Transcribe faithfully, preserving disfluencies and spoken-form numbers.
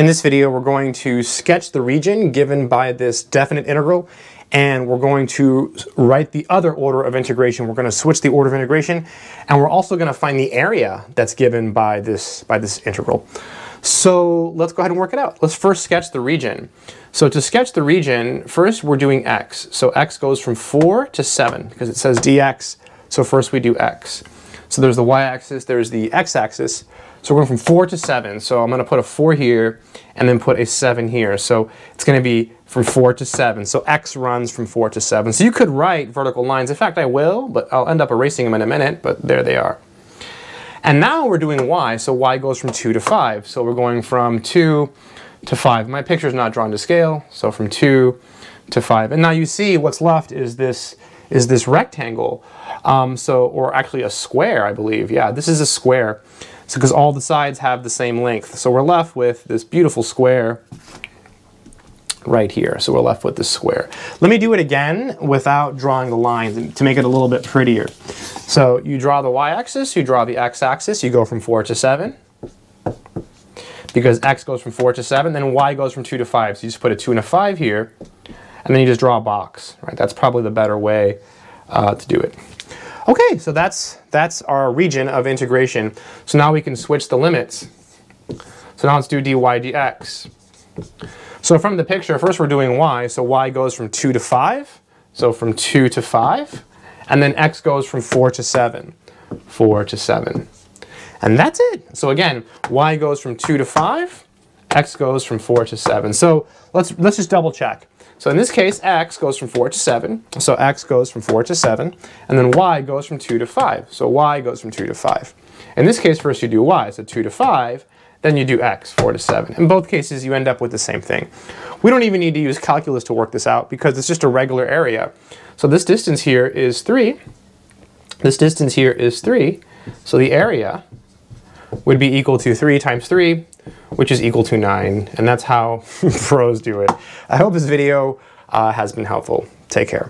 In this video, we're going to sketch the region given by this definite integral, and we're going to write the other order of integration. We're going to switch the order of integration, and we're also going to find the area that's given by this, by this integral. So let's go ahead and work it out. Let's first sketch the region. So to sketch the region, first we're doing x. So x goes from four to seven because it says dx. So first we do x. So there's the y-axis, there's the x-axis. So we're going from four to seven. So I'm going to put a four here and then put a seven here. So it's going to be from four to seven. So x runs from four to seven. So you could write vertical lines. In fact, I will, but I'll end up erasing them in a minute, but there they are. And now we're doing y, so y goes from two to five. So we're going from two to five. My picture's not drawn to scale, so from two to five. And now you see what's left is this is this rectangle, um, so or actually a square, I believe. Yeah, this is a square, so because all the sides have the same length. So we're left with this beautiful square right here. So we're left with this square. Let me do it again without drawing the lines to make it a little bit prettier. So you draw the y-axis, you draw the x-axis, you go from four to seven. Because x goes from four to seven, then y goes from two to five. So you just put a two and a five here, and then you just draw a box. Right? That's probably the better way uh, to do it. Okay, so that's, that's our region of integration. So now we can switch the limits. So now let's do dy dx. So from the picture, first we're doing y, so y goes from two to five, so from two to five, and then x goes from four to seven, four to seven. And that's it. So again, y goes from two to five, x goes from four to seven. So let's, let's just double check. So in this case, x goes from four to seven, so x goes from four to seven, and then y goes from two to five, so y goes from two to five. In this case, first you do y, so two to five, then you do x, four to seven. In both cases, you end up with the same thing. We don't even need to use calculus to work this out because it's just a regular area. So this distance here is three, this distance here is three, so the area would be equal to three times three, which is equal to nine, and that's how pros do it. I hope this video uh, has been helpful. Take care.